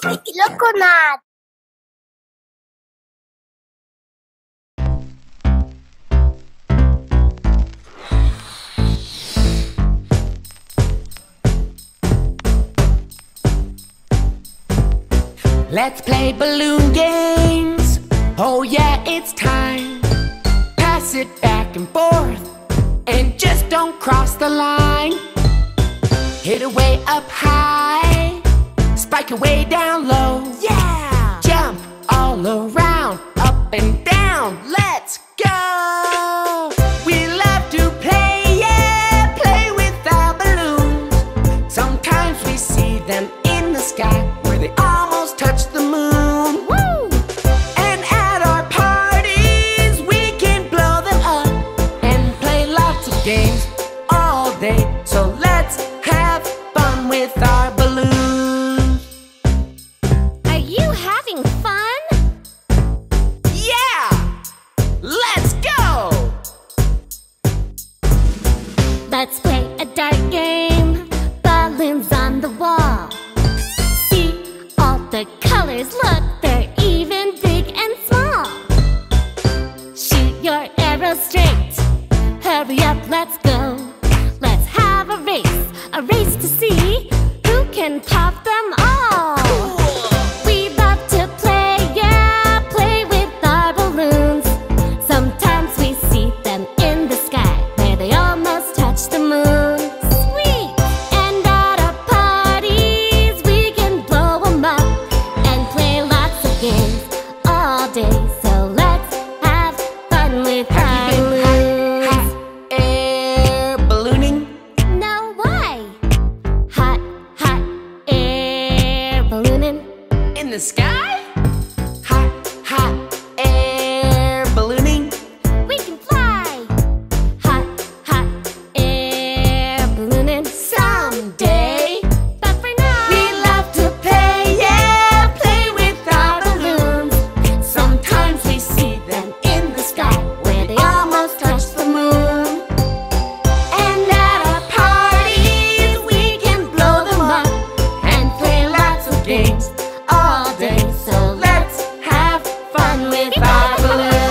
Coconut. Let's play balloon games. Oh yeah, it's time. Pass it back and forth, and just don't cross the line. Hit it way up high, spike it way down low. Yeah! Jump all around, up and down. Let's go! We love to play, yeah! Play with our balloons. Sometimes we see them in the sky, where they almost touch the moon. Woo! And at our parties, we can blow them up and play lots of games all day. So let's have fun with our balloons. Let's play a dart game, balloons on the wall. See all the colors, look, they're even big and small. Shoot your arrow straight, hurry up, let's go. Let's have a race to see who can pop them all. We love to play, yeah, play with our balloons. Sometimes we see them in the sky, where they almost the moon. Sweet! And at our parties, we can blow them up and play lots of games all day. So let's have fun with our balloons. Hot air ballooning? No, why? Hot air ballooning? In the sky? Hot air ballooning? We can fly! Someday, but for now, we love to play, yeah, play with our balloons. Sometimes we see them in the sky, where they almost touch the moon. And at our parties, we can blow them up and play lots of games all day. So let's have fun with our balloons.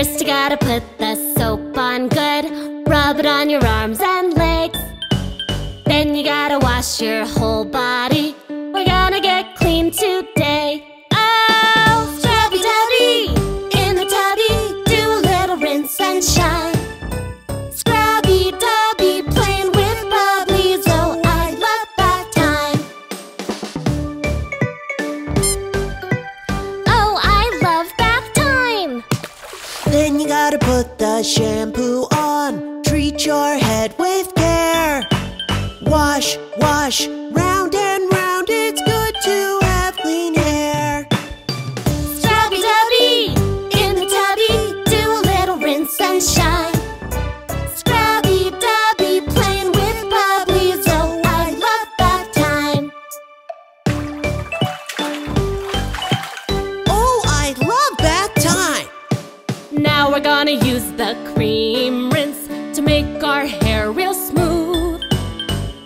First you gotta put the soap on good, rub it on your arms and legs. Then you gotta wash your whole body, we're gonna get clean today. Oh, scrubby dubby, in the tubby, do a little rinse and shine. Scrubby dubby, playing with bubblies, oh I love bath time. Oh, I love bath time. Then you gotta put the shampoo on, treat your head with care. Wash, wash, round and round, it's good to have clean hair. Scrubby dubby, in the tubby, do a little rinse and shine. Scrubby dubby, playing with bubblies, oh I love bath time. Oh, I love bath time. Now we're gonna use the cream rinse to make our hair real smooth.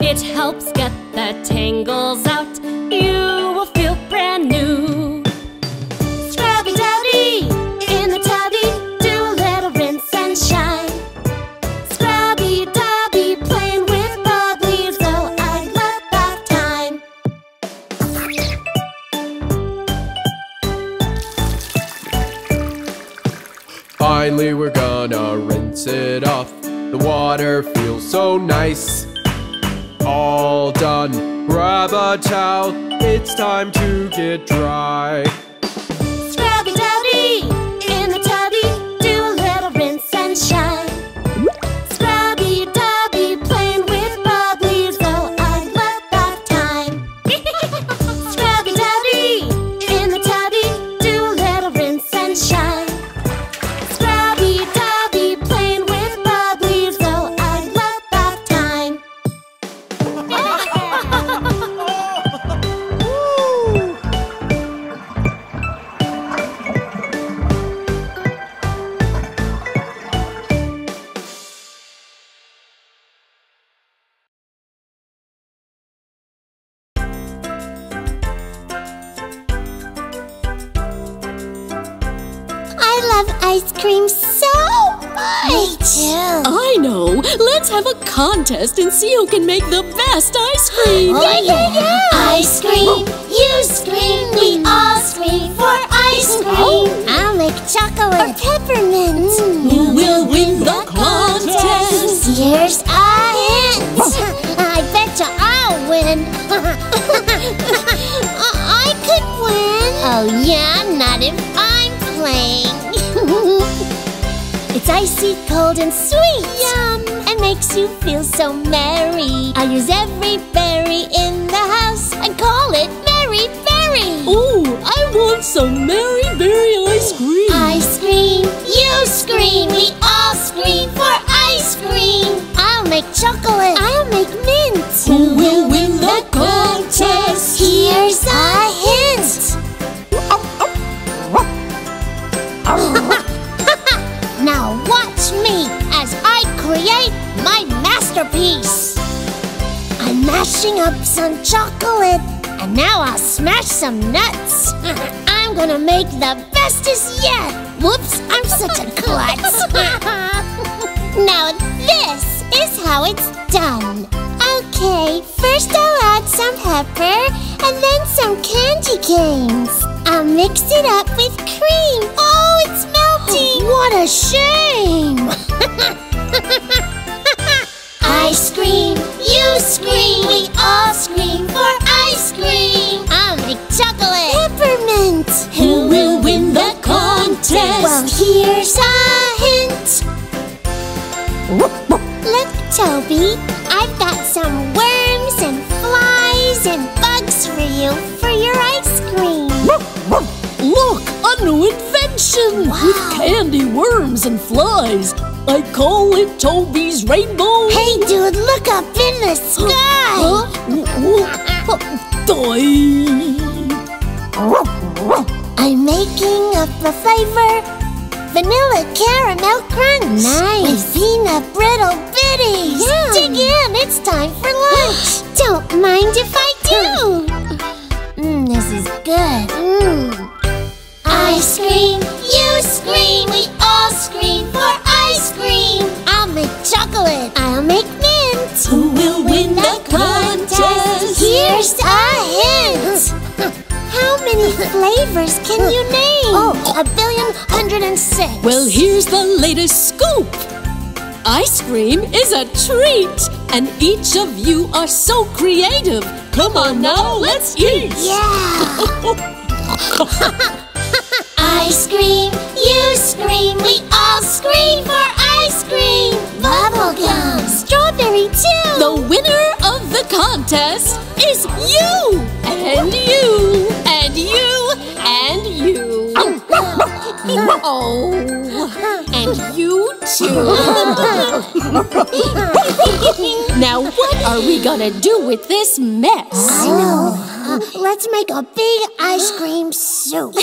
It helps get the tangles out, you will feel brand new. Scrubby dubby, in the tubby, do a little rinse and shine. Scrubby dubby, playing with bubblies, oh I love bath time. Finally we're gonna rinse it off, the water feels so nice. All done, grab a towel, it's time to get dry. Scrubby dubby, love ice cream so much! Me too! I know! Let's have a contest and see who can make the best ice cream! Oh, yeah! Ice cream! You scream! We all scream for ice cream! Oh. I'll make chocolate! Or peppermint! Who will win the contest? Here's a hint! I betcha I'll win! I could win! Oh yeah, not if I'm playing! It's icy, cold, and sweet! Yum! And makes you feel so merry! I use every berry in the house and call it Merry Berry! Oh, I want some Merry Berry ice cream! Ice cream! You scream! We all scream for ice cream! I'll make chocolate! I'll make mint! Who will win the contest? Here's a hint! Now watch me as I create my masterpiece! I'm mashing up some chocolate, and now I'll smash some nuts! I'm gonna make the bestest yet! Whoops, I'm such a klutz! Now this is how it's done! Okay, first I'll add some pepper, and then some candy canes! I'll mix it up with cream! Oh, it's melting! What a shame! Ice cream! You scream! We all scream for ice cream! I'll make chocolate! Peppermint! Who will win the contest? Well, here's a hint! Look, Toby! I've got some worms and flies and bugs for you for your ice cream! Look, a new invention! Wow. With candy, worms, and flies! I call it Toby's Rainbow! Hey dude, look up in the sky! I'm making up a flavor, vanilla caramel crunch! Nice! With peanut brittle bitties! Yum. Dig in, it's time for lunch! Don't mind if I do! This is good. Ice cream, you scream, we all scream for ice cream. I'll make chocolate. I'll make mint. Who will win the contest? Here's a hint. How many flavors can you name? Oh, 1,000,000,106. Well, here's the latest scoop. Ice cream is a treat, and each of you are so creative. Come on now, let's eat! Yeah! Ice cream, you scream, we all scream for ice cream! Bubblegum! Strawberry too! The winner of the contest is you! And you! And you! And you! Oh! And you too! Now what are we gonna do with this mess? I know! Let's make a big ice cream soup!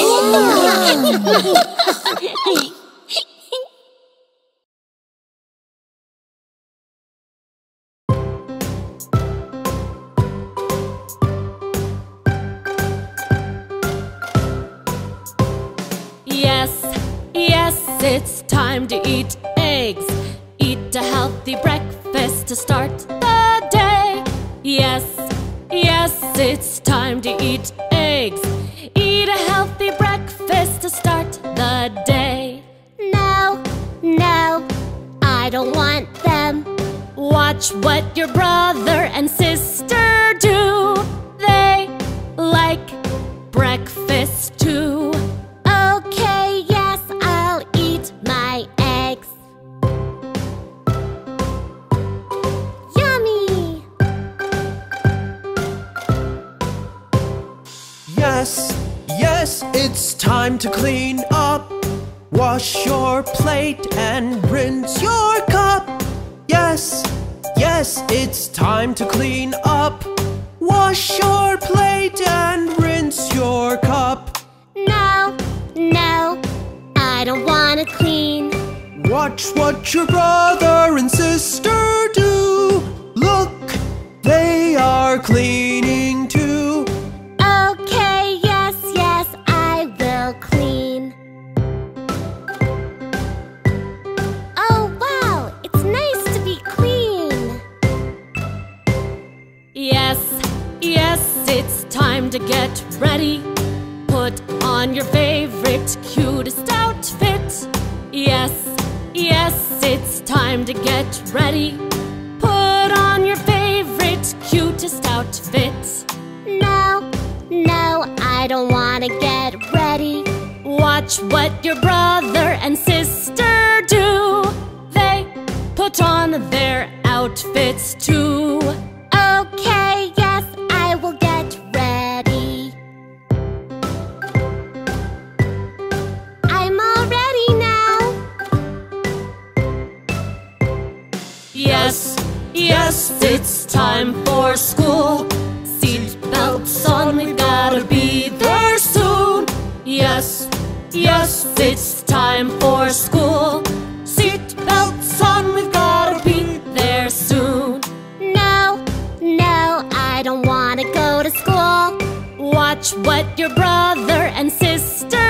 It's time to eat eggs. Eat a healthy breakfast to start the day. Yes, yes, it's time to eat eggs. Eat a healthy breakfast to start the day. No, no, I don't want them. Watch what your brother and sister do. They like breakfast too. Yes, yes, it's time to clean up. Wash your plate and rinse your cup. Yes, yes, it's time to clean up. Wash your plate and rinse your cup. No, no, I don't want to clean. Watch what your brother and sister do. Look, they are cleaning too. Clean. favorite, cutest outfit. Yes, yes, it's time to get ready. Put on your favorite, cutest outfit. No, no, I don't want to get ready. Watch what your brother and sister do. They put on their outfits too. Okay, yes, I will get ready. I'm all ready now. Yes, yes, it's time for school. Seat belts on, we've gotta be there soon. Yes, yes, it's time for school. Seat belts on, we've gotta be there soon. No, no, I don't wanna go to school. Watch what your brother and sister